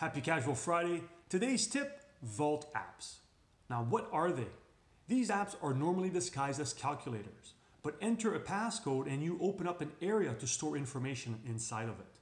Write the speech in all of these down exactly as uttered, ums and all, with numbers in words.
Happy Casual Friday. Today's tip, Vault Apps. Now, what are they? These apps are normally disguised as calculators, but enter a passcode and you open up an area to store information inside of it.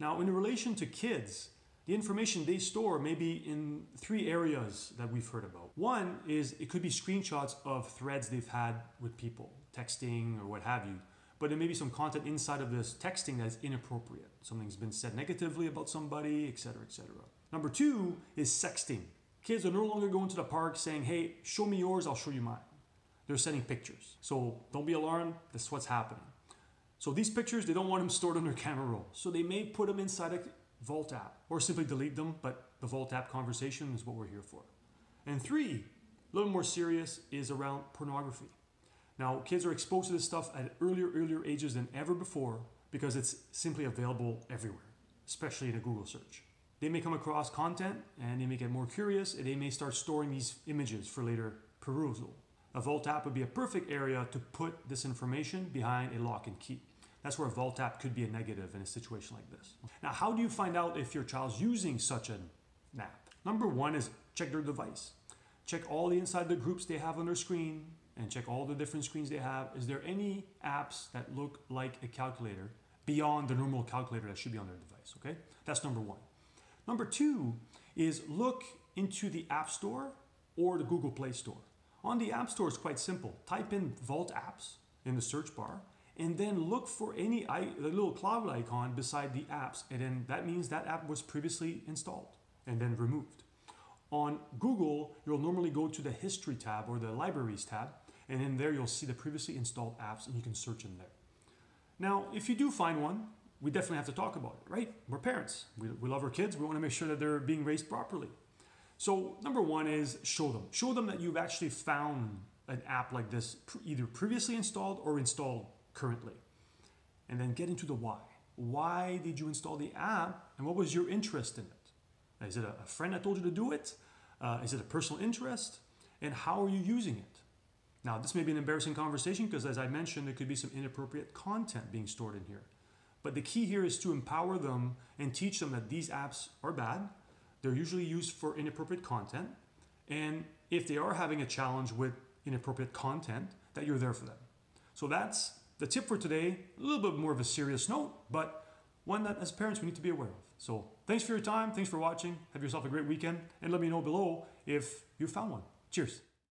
Now, in relation to kids, the information they store may be in three areas that we've heard about. One is it could be screenshots of threads they've had with people, texting or what have you. But there may be some content inside of this texting that's inappropriate. Something's been said negatively about somebody, et cetera, et cetera. Number two is sexting. Kids are no longer going to the park saying, hey, show me yours, I'll show you mine. They're sending pictures. So don't be alarmed, that's what's happening. So these pictures, they don't want them stored on their camera roll. So they may put them inside a Vault app or simply delete them, but the Vault app conversation is what we're here for. And three, a little more serious, is around pornography. Now, kids are exposed to this stuff at earlier, earlier ages than ever before because it's simply available everywhere, especially in a Google search. They may come across content and they may get more curious and they may start storing these images for later perusal. A Vault app would be a perfect area to put this information behind a lock and key. That's where a Vault app could be a negative in a situation like this. Now, how do you find out if your child's using such an app? Number one is check their device. Check all the inside the groups they have on their screen, and check all the different screens they have. Is there any apps that look like a calculator beyond the normal calculator that should be on their device, okay? That's number one. Number two is look into the App Store or the Google Play Store. On the App Store, it's quite simple. Type in Vault Apps in the search bar, and then look for any the little cloud icon beside the apps, and then that means that app was previously installed and then removed. On Google, you'll normally go to the History tab or the Libraries tab, and in there you'll see the previously installed apps and you can search in there. Now, if you do find one, we definitely have to talk about it, right? We're parents, we, we love our kids, we wanna make sure that they're being raised properly. So number one is show them. Show them that you've actually found an app like this, either previously installed or installed currently. And then get into the why. Why did you install the app and what was your interest in it? Is it a friend that told you to do it? Uh, is it a personal interest? And how are you using it? Now, this may be an embarrassing conversation because, as I mentioned, there could be some inappropriate content being stored in here. But the key here is to empower them and teach them that these apps are bad. They're usually used for inappropriate content. And if they are having a challenge with inappropriate content, that you're there for them. So that's the tip for today. A little bit more of a serious note, but one that as parents we need to be aware of. So thanks for your time, thanks for watching, have yourself a great weekend, and let me know below if you found one. Cheers.